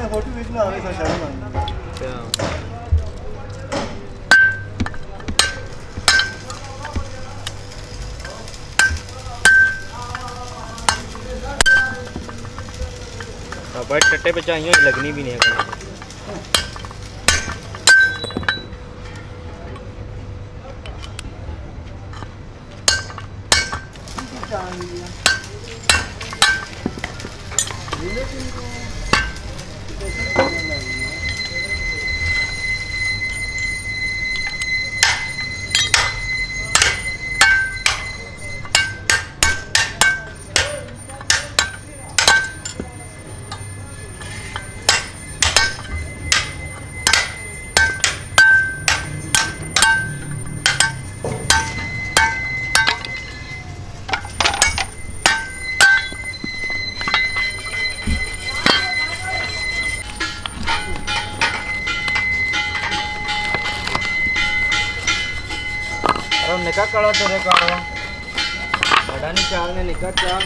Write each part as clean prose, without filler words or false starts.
那好，对面那还在想什么？对啊。 but टट्टे पे चाहिए लगनी भी नहीं है निकाल करो तेरे कारो, बड़ा नहीं चाल ने निकाल चाल।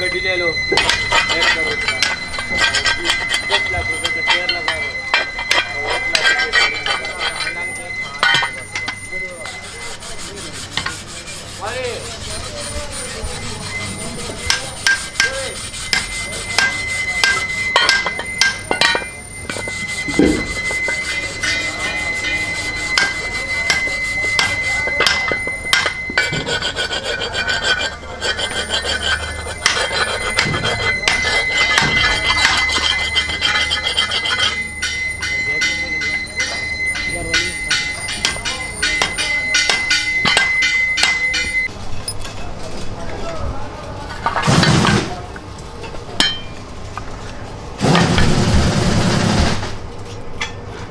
गड्डी ले लो, एक करो इसका, 10 लाख रुपए का टेयर लगा लो, 1 लाख रुपए।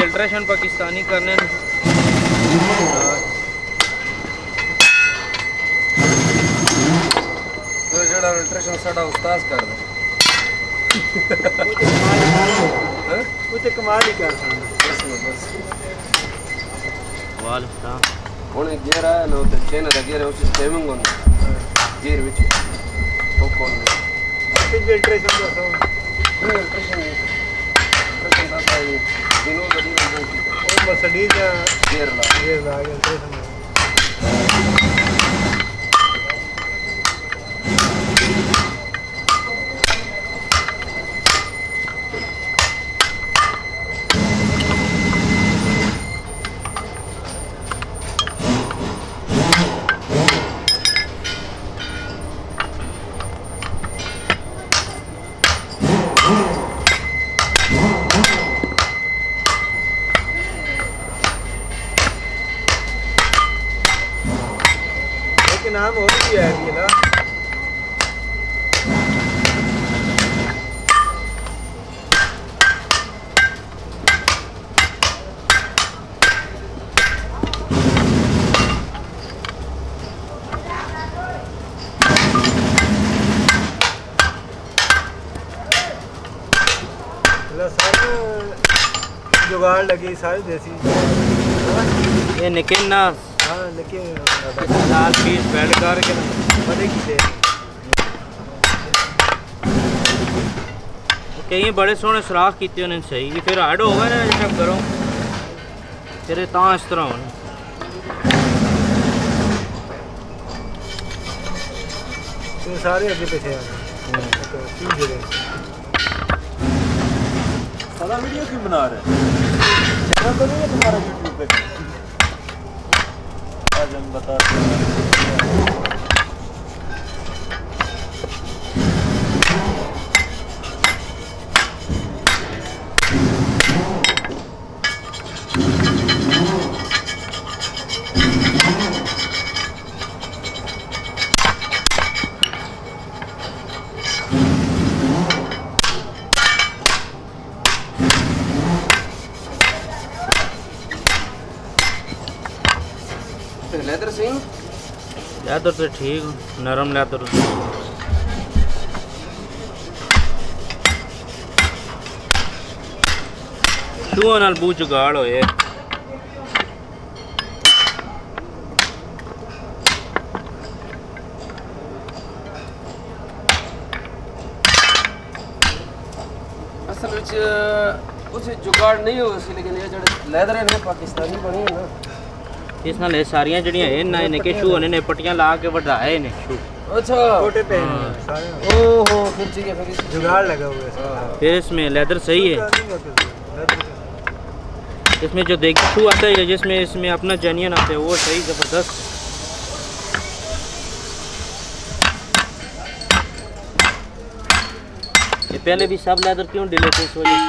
अल्ट्रेशन पाकिस्तानी करने तो जड़ा अल्ट्रेशन साड़ा उस्ताद कर दे उते कमाल ही कर बस वाल ता कोने गियर आया ना उते चेन दा गियर उसी स्टेमिंग होन गियर विच तो कोन फिर अल्ट्रेशन करता हूं अल्ट्रेशन दिनों बड़ी और मसडीज केरला नाम हो भी है ये ना मतलब सारे जुगाड़ लगे सारे देसी ये निके ना हाँ निके लाल पीस बैठ कर के बड़े किसे कहीं बड़े सोने सुराख कितने होने चाहिए कि फिर आड़ होगा ना जब करो फिर तां इस तरह होने तो सारे अगले पैसे हैं साला वीडियो क्यों बना रहे हैं चैनल तो नहीं है तुम्हारा यूट्यूब पे आज हम बता लेदर से लेदर तो ठीक नरम लेदर छूह नाल बू जुगाड़ होए असल विच कुछ जुगाड़ नहीं हो सी लेकिन ये जेह्ड़े लेदर है ना पाकिस्तानी बने हैं ना इस नाल ये सारियां जड़ियां है ना इनके शू होने ने पट्टियां ला के बढ़ाए ने शू अच्छा छोटे पे सारे ओहो फिर ठीक है फिर जुगाड़ लगा हुआ है फिर इसमें लेदर सही है इसमें जो देख शू आता है जिसमें इसमें अपना जनियन आता है वो सही जबरदस्त ये पहले भी सब लेदर क्यों ढीले थे इस वजह